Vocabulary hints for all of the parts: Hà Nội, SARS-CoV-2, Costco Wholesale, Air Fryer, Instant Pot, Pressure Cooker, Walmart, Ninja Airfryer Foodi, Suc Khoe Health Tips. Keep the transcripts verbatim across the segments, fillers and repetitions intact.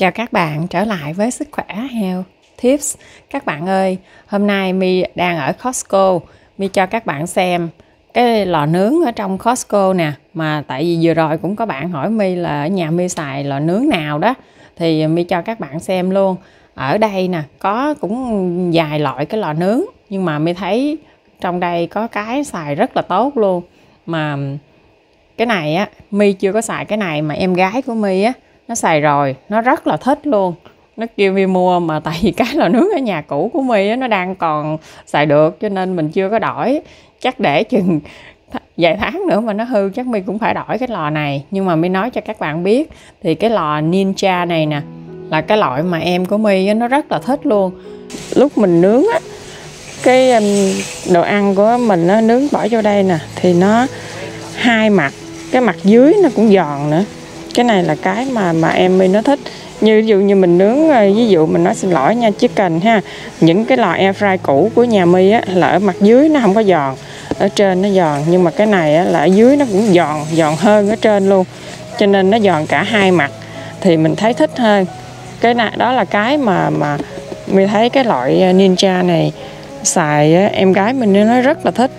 Chào các bạn, trở lại với Suc Khoe Health Tips. Các bạn ơi, hôm nay My đang ở Costco. My cho các bạn xem cái lò nướng ở trong Costco nè. Mà tại vì vừa rồi cũng có bạn hỏi My là ở nhà My xài lò nướng nào đó, thì My cho các bạn xem luôn. Ở đây nè, có cũng vài loại cái lò nướng, nhưng mà My thấy trong đây có cái xài rất là tốt luôn. Mà cái này á, My chưa có xài cái này, mà em gái của My á, nó xài rồi, nó rất là thích luôn. Nó kêu My mua, mà tại vì cái lò nướng ở nhà cũ của My á, nó đang còn xài được, cho nên mình chưa có đổi. Chắc để chừng vài tháng nữa mà nó hư, chắc My cũng phải đổi cái lò này. Nhưng mà My nói cho các bạn biết, thì cái lò Ninja này nè, là cái loại mà em của My á, nó rất là thích luôn. Lúc mình nướng á, cái đồ ăn của mình nó nướng bỏ vô đây nè, thì nó hai mặt, cái mặt dưới nó cũng giòn nữa. Cái này là cái mà mà em My nó thích. Như ví dụ như mình nướng, ví dụ mình nói xin lỗi nha, chicken ha. Những cái lò air fry cũ của nhà My á, là ở mặt dưới nó không có giòn, ở trên nó giòn. Nhưng mà cái này á, là ở dưới nó cũng giòn, giòn hơn ở trên luôn. Cho nên nó giòn cả hai mặt, thì mình thấy thích hơn. Cái này đó là cái mà mà My thấy cái loại Ninja này xài á, em gái mình nó rất là thích.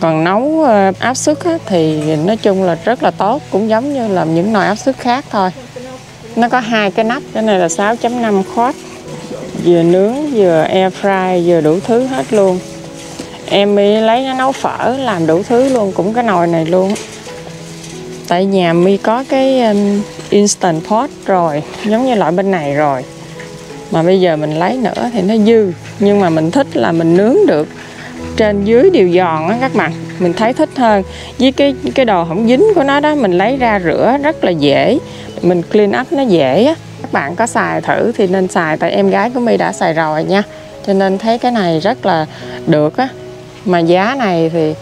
Còn nấu áp suất á, thì nói chung là rất là tốt, cũng giống như là những nồi áp suất khác thôi. Nó có hai cái nắp, cái này là sáu chấm năm watt, vừa nướng vừa air fry vừa đủ thứ hết luôn. Em My lấy nó nấu phở, làm đủ thứ luôn, cũng cái nồi này luôn. Tại nhà My có cái Instant Pot rồi, giống như loại bên này rồi, mà bây giờ mình lấy nữa thì nó dư. Nhưng mà mình thích là mình nướng được trên dưới đều giòn á các bạn, mình thấy thích hơn. Với cái cái đồ không dính của nó đó, mình lấy ra rửa rất là dễ, mình clean up nó dễ á. Các bạn có xài thử thì nên xài, tại em gái của My đã xài rồi nha, cho nên thấy cái này rất là được á. Mà giá này thì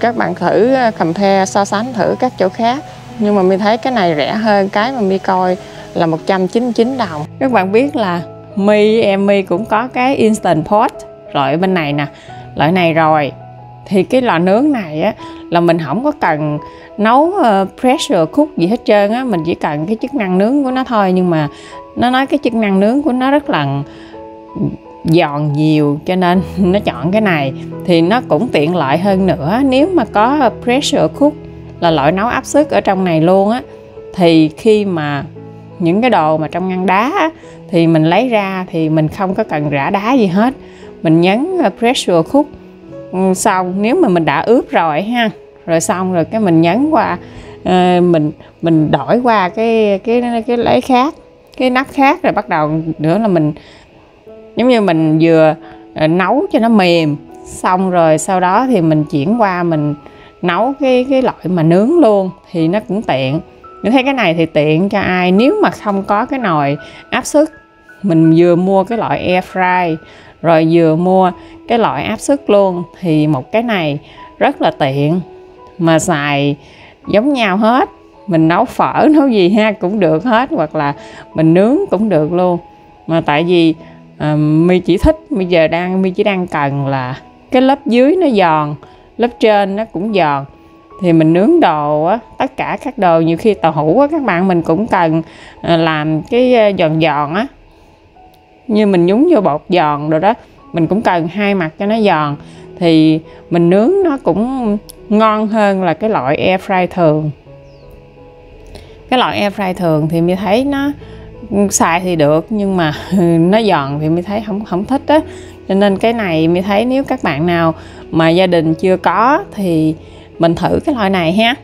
các bạn thử compare, so sánh thử các chỗ khác, nhưng mà My thấy cái này rẻ hơn. Cái mà My coi là một trăm chín mươi chín đồng. Các bạn biết là My, em My cũng có cái Instant Pot loại bên này nè, loại này rồi. Thì cái lò nướng này á, là mình không có cần nấu pressure cook gì hết trơn á, mình chỉ cần cái chức năng nướng của nó thôi. Nhưng mà nó nói cái chức năng nướng của nó rất là giòn nhiều, cho nên nó chọn cái này. Thì nó cũng tiện lợi hơn nữa, nếu mà có pressure cook là loại nấu áp suất ở trong này luôn á, thì khi mà những cái đồ mà trong ngăn đá á, thì mình lấy ra thì mình không có cần rã đá gì hết. Mình nhấn pressure cook xong, nếu mà mình đã ướp rồi ha, rồi xong rồi cái mình nhấn qua, mình mình đổi qua cái cái cái lấy khác, cái nắp khác, rồi bắt đầu nữa là mình giống như mình vừa nấu cho nó mềm xong rồi sau đó thì mình chuyển qua mình nấu cái cái loại mà nướng luôn, thì nó cũng tiện. Mình thấy cái này thì tiện cho ai nếu mà không có cái nồi áp suất. Mình vừa mua cái loại air fry rồi vừa mua cái loại áp suất luôn, thì một cái này rất là tiện, mà xài giống nhau hết. Mình nấu phở nấu gì ha cũng được hết, hoặc là mình nướng cũng được luôn. Mà tại vì uh, My chỉ thích, bây giờ đang My chỉ đang cần là cái lớp dưới nó giòn, lớp trên nó cũng giòn. Thì mình nướng đồ á, tất cả các đồ, nhiều khi tàu hũ á các bạn, mình cũng cần làm cái giòn giòn á, như mình nhúng vô bột giòn rồi đó, mình cũng cần hai mặt cho nó giòn, thì mình nướng nó cũng ngon hơn là cái loại air fry thường. Cái loại air fry thường thì mình thấy nó xài thì được, nhưng mà nó giòn thì mình thấy không không thích á. Cho nên cái này mình thấy nếu các bạn nào mà gia đình chưa có thì mình thử cái loại này ha.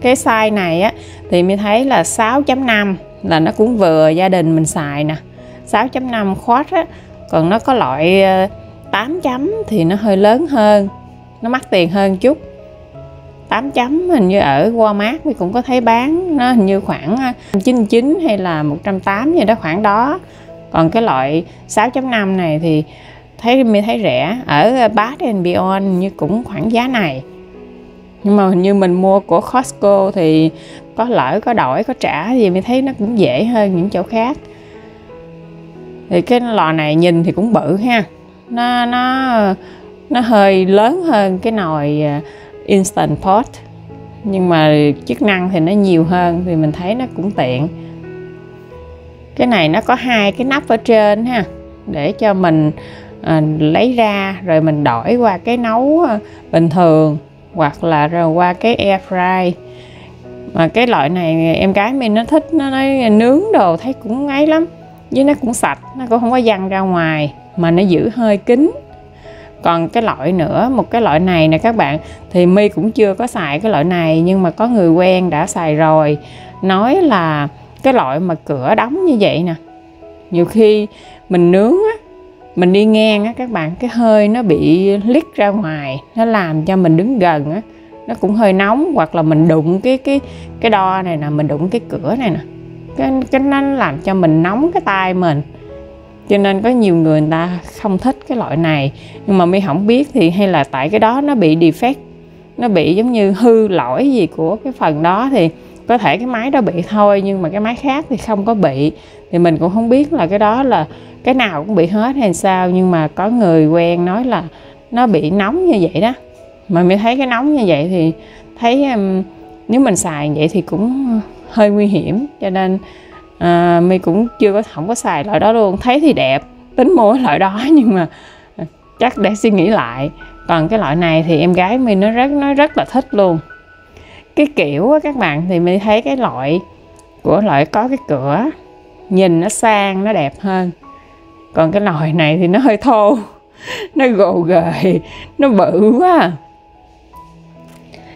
Cái size này á thì mình thấy là sáu chấm năm, là nó cũng vừa gia đình mình xài nè, sáu chấm năm watt á. Còn nó có loại tám chấm thì nó hơi lớn hơn, nó mắc tiền hơn chút. Tám chấm hình như ở Walmart mình cũng có thấy bán, nó hình như khoảng chín mươi chín hay là một trăm tám mươi gì đó, khoảng đó. Còn cái loại sáu chấm năm này thì thấy mình thấy rẻ, ở Bed and Beyond như cũng khoảng giá này. Nhưng mà hình như mình mua của Costco thì có lỡ có đổi có trả gì, mình thấy nó cũng dễ hơn những chỗ khác. Thì cái lò này nhìn thì cũng bự ha, nó nó nó hơi lớn hơn cái nồi Instant Pot, nhưng mà chức năng thì nó nhiều hơn, thì mình thấy nó cũng tiện. Cái này nó có hai cái nắp ở trên ha, để cho mình à, lấy ra rồi mình đổi qua cái nấu bình thường hoặc là rồi qua cái air fry. Mà cái loại này em gái mình nó thích, nó nói nướng đồ thấy cũng ngấy lắm, với nó cũng sạch, nó cũng không có văng ra ngoài mà nó giữ hơi kín. Còn cái loại nữa, một cái loại này nè các bạn, thì My cũng chưa có xài cái loại này, nhưng mà có người quen đã xài rồi, nói là cái loại mà cửa đóng như vậy nè, nhiều khi mình nướng á, mình đi ngang á các bạn, cái hơi nó bị lít ra ngoài, nó làm cho mình đứng gần á nó cũng hơi nóng, hoặc là mình đụng cái cái cái đo này nè, mình đụng cái cửa này nè, cái cái nó làm cho mình nóng cái tay mình. Cho nên có nhiều người người ta không thích cái loại này, nhưng mà My không biết thì hay là tại cái đó nó bị defect, nó bị giống như hư lỗi gì của cái phần đó, thì có thể cái máy đó bị thôi, nhưng mà cái máy khác thì không có bị. Thì mình cũng không biết là cái đó là cái nào cũng bị hết hay sao, nhưng mà có người quen nói là nó bị nóng như vậy đó. Mà mình thấy cái nóng như vậy thì thấy nếu mình xài vậy thì cũng hơi nguy hiểm, cho nên à, mình cũng chưa có không có xài loại đó luôn. Thấy thì đẹp, tính mua loại đó nhưng mà chắc để suy nghĩ lại. Còn cái loại này thì em gái mình nó rất nó rất là thích luôn. Cái kiểu á các bạn, thì mình thấy cái loại của loại có cái cửa nhìn nó sang, nó đẹp hơn. Còn cái loại này thì nó hơi thô, nó gồ ghề, nó bự quá.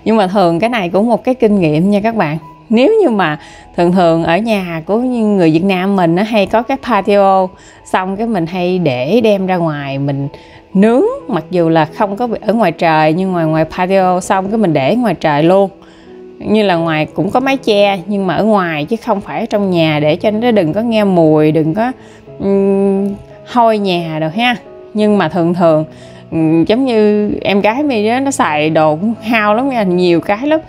Nhưng mà thường cái này cũng một cái kinh nghiệm nha các bạn. Nếu như mà thường thường ở nhà của người Việt Nam mình nó hay có cái patio, xong cái mình hay để đem ra ngoài mình nướng, mặc dù là không có ở ngoài trời nhưng ngoài ngoài patio, xong cái mình để ngoài trời luôn. Như là ngoài cũng có mái che nhưng mà ở ngoài chứ không phải ở trong nhà, để cho nó đừng có nghe mùi, đừng có um, hôi nhà đâu ha. Nhưng mà thường thường um, giống như em gái mình đó, nó xài đồ cũng hao lắm nha, nhiều cái lắm.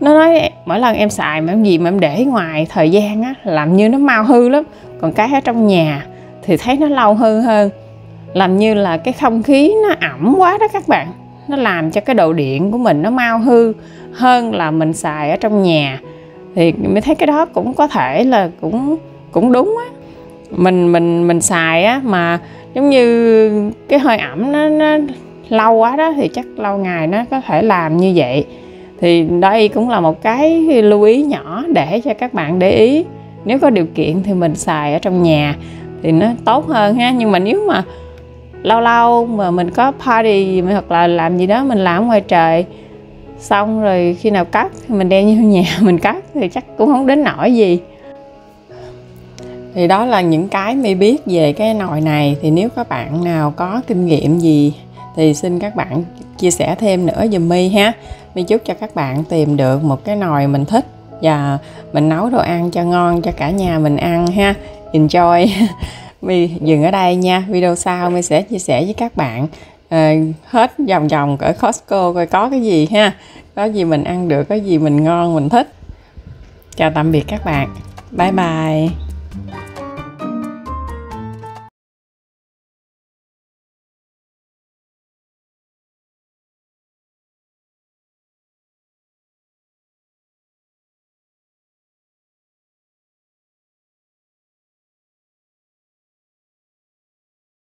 Nó nói mỗi lần em xài mà em gì mà em để ngoài thời gian á, làm như nó mau hư lắm. Còn cái ở trong nhà thì thấy nó lâu hư hơn, làm như là cái không khí nó ẩm quá đó các bạn, nó làm cho cái đồ điện của mình nó mau hư hơn là mình xài ở trong nhà. Thì mới thấy cái đó cũng có thể là cũng cũng đúng á. Mình mình mình xài á mà giống như cái hơi ẩm nó, nó lâu quá đó, thì chắc lâu ngày nó có thể làm như vậy. Thì đây cũng là một cái lưu ý nhỏ để cho các bạn để ý. Nếu có điều kiện thì mình xài ở trong nhà thì nó tốt hơn ha. Nhưng mà nếu mà lâu lâu mà mình có party hoặc là làm gì đó, mình làm ngoài trời, xong rồi khi nào cắt thì mình đem vô nhà mình cắt, thì chắc cũng không đến nỗi gì. Thì đó là những cái mình biết về cái nồi này. Thì nếu các bạn nào có kinh nghiệm gì thì xin các bạn chia sẻ thêm nữa giùm My ha. My chúc cho các bạn tìm được một cái nồi mình thích và mình nấu đồ ăn cho ngon cho cả nhà mình ăn ha. Enjoy. My dừng ở đây nha. Video sau My sẽ chia sẻ với các bạn uh, hết vòng vòng ở Costco coi có cái gì ha, có gì mình ăn được, có gì mình ngon mình thích. Chào tạm biệt các bạn. Bye bye.